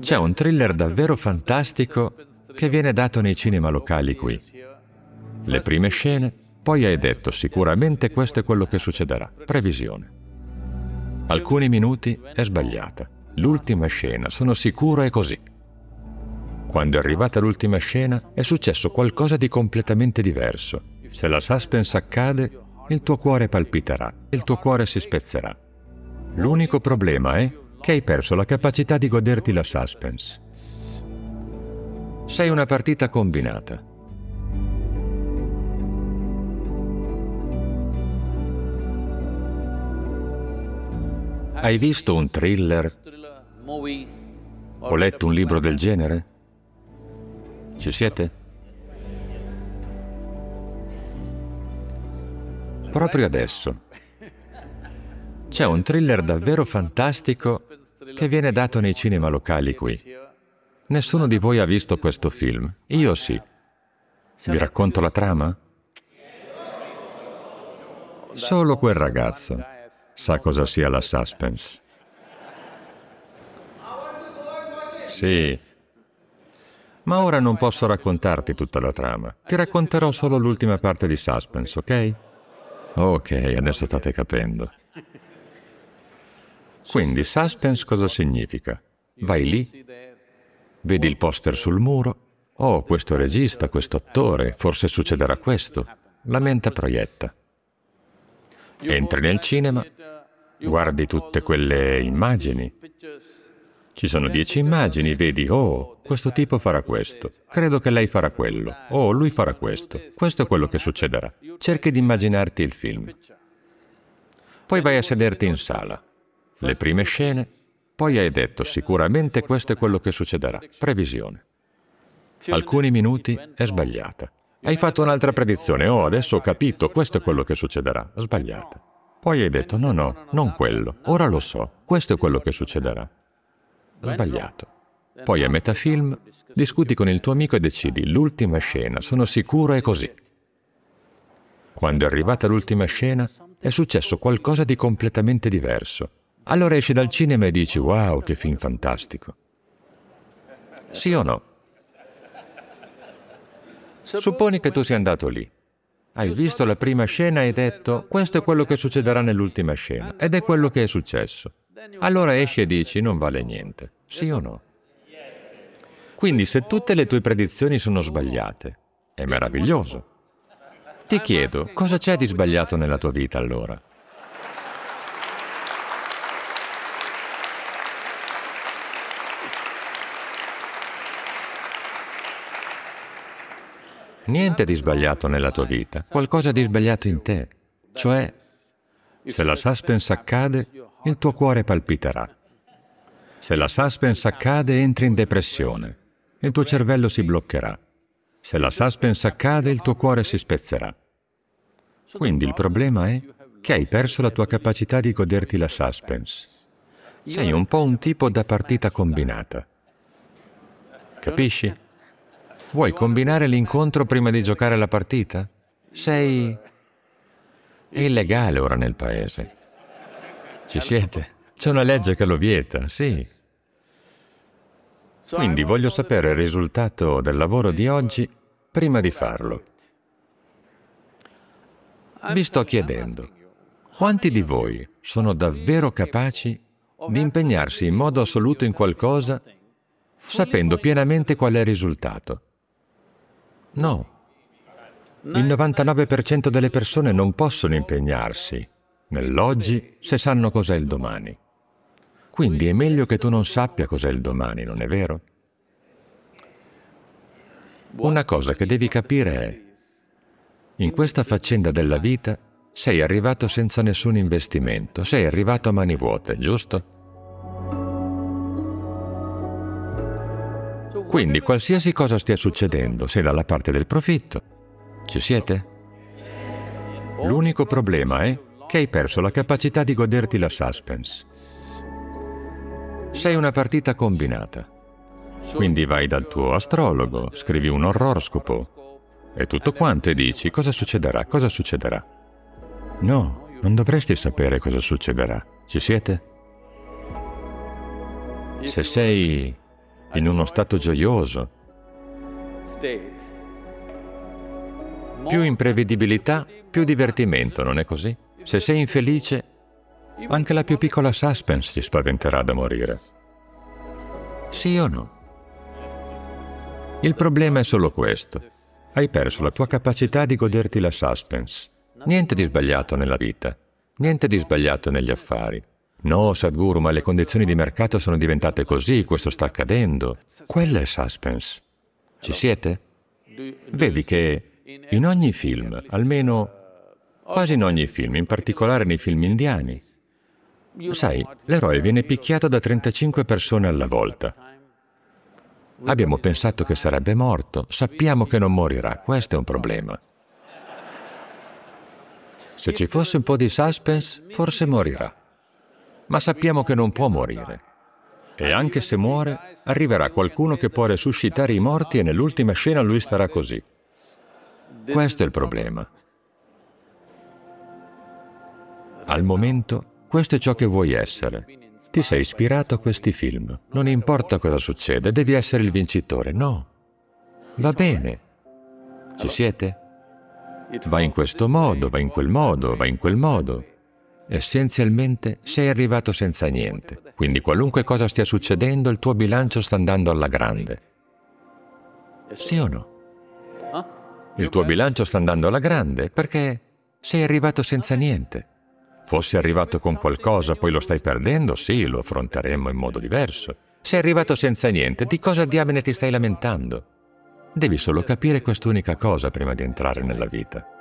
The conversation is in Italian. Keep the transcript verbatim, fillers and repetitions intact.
C'è un thriller davvero fantastico che viene dato nei cinema locali qui. Le prime scene, poi hai detto sicuramente questo è quello che succederà, previsione. Alcuni minuti è sbagliata, l'ultima scena, sono sicuro è così. Quando è arrivata l'ultima scena è successo qualcosa di completamente diverso. Se la suspense accade, il tuo cuore palpiterà, il tuo cuore si spezzerà. L'unico problema è che hai perso la capacità di goderti la suspense. Sei una partita combinata. Hai visto un thriller? Ho letto un libro del genere? Ci siete? Proprio adesso. C'è un thriller davvero fantastico che viene dato nei cinema locali qui. Nessuno di voi ha visto questo film, io sì. Vi racconto la trama? Solo quel ragazzo sa cosa sia la suspense. Sì. Ma ora non posso raccontarti tutta la trama. Ti racconterò solo l'ultima parte di suspense, ok? Ok, adesso state capendo. Quindi suspense cosa significa? Vai lì, vedi il poster sul muro, oh, questo regista, questo attore, forse succederà questo. La mente proietta. Entri nel cinema, guardi tutte quelle immagini. Ci sono dieci immagini, vedi, oh, questo tipo farà questo, credo che lei farà quello, oh, lui farà questo. Questo è quello che succederà. Cerchi di immaginarti il film. Poi vai a sederti in sala. Le prime scene, poi hai detto sicuramente questo è quello che succederà, previsione. Alcuni minuti è sbagliata. Hai fatto un'altra predizione, oh adesso ho capito, questo è quello che succederà, sbagliata. Poi hai detto no, no, non quello, ora lo so, questo è quello che succederà, sbagliato. Poi a metà film discuti con il tuo amico e decidi l'ultima scena, sono sicuro è così. Quando è arrivata l'ultima scena è successo qualcosa di completamente diverso. Allora esci dal cinema e dici, wow, che film fantastico. Sì o no? Supponi che tu sia andato lì. Hai visto la prima scena e hai detto, questo è quello che succederà nell'ultima scena, ed è quello che è successo. Allora esci e dici, non vale niente. Sì o no? Quindi se tutte le tue predizioni sono sbagliate, è meraviglioso. Ti chiedo, cosa c'è di sbagliato nella tua vita allora? Niente di sbagliato nella tua vita, qualcosa di sbagliato in te. Cioè, se la suspense accade, il tuo cuore palpiterà. Se la suspense accade, entri in depressione, il tuo cervello si bloccherà. Se la suspense accade, il tuo cuore si spezzerà. Quindi il problema è che hai perso la tua capacità di goderti la suspense. Sei un po' un tipo da partita combinata. Capisci? Vuoi combinare l'incontro prima di giocare la partita? Sei... è illegale ora nel paese. Ci siete? C'è una legge che lo vieta, sì. Quindi voglio sapere il risultato del lavoro di oggi prima di farlo. Vi sto chiedendo, quanti di voi sono davvero capaci di impegnarsi in modo assoluto in qualcosa sapendo pienamente qual è il risultato? No. Il novantanove per cento delle persone non possono impegnarsi nell'oggi se sanno cos'è il domani. Quindi è meglio che tu non sappia cos'è il domani, non è vero? Una cosa che devi capire è, in questa faccenda della vita sei arrivato senza nessun investimento, sei arrivato a mani vuote, giusto? Quindi qualsiasi cosa stia succedendo, sei dalla parte del profitto. Ci siete? L'unico problema è che hai perso la capacità di goderti la suspense. Sei una partita combinata. Quindi vai dal tuo astrologo, scrivi un oroscopo e tutto quanto e dici cosa succederà, cosa succederà. No, non dovresti sapere cosa succederà. Ci siete? Se sei... in uno stato gioioso, più imprevedibilità, più divertimento, non è così? Se sei infelice, anche la più piccola suspense ti spaventerà da morire. Sì o no? Il problema è solo questo. Hai perso la tua capacità di goderti la suspense. Niente di sbagliato nella vita, niente di sbagliato negli affari. No, Sadhguru, ma le condizioni di mercato sono diventate così, questo sta accadendo. Quella è suspense. Ci siete? Vedi che in ogni film, almeno quasi in ogni film, in particolare nei film indiani, sai, l'eroe viene picchiato da trentacinque persone alla volta. Abbiamo pensato che sarebbe morto, sappiamo che non morirà, questo è un problema. Se ci fosse un po' di suspense, forse morirà, ma sappiamo che non può morire. E anche se muore, arriverà qualcuno che può resuscitare i morti e nell'ultima scena lui starà così. Questo è il problema. Al momento, questo è ciò che vuoi essere. Ti sei ispirato a questi film. Non importa cosa succede, devi essere il vincitore. No. Va bene. Ci siete? Va in questo modo, va in quel modo, va in quel modo. Essenzialmente sei arrivato senza niente. Quindi qualunque cosa stia succedendo, il tuo bilancio sta andando alla grande. Sì o no? Il tuo bilancio sta andando alla grande perché sei arrivato senza niente. Fossi arrivato con qualcosa, poi lo stai perdendo, sì, lo affronteremmo in modo diverso. Sei arrivato senza niente, di cosa diamine ti stai lamentando? Devi solo capire quest'unica cosa prima di entrare nella vita.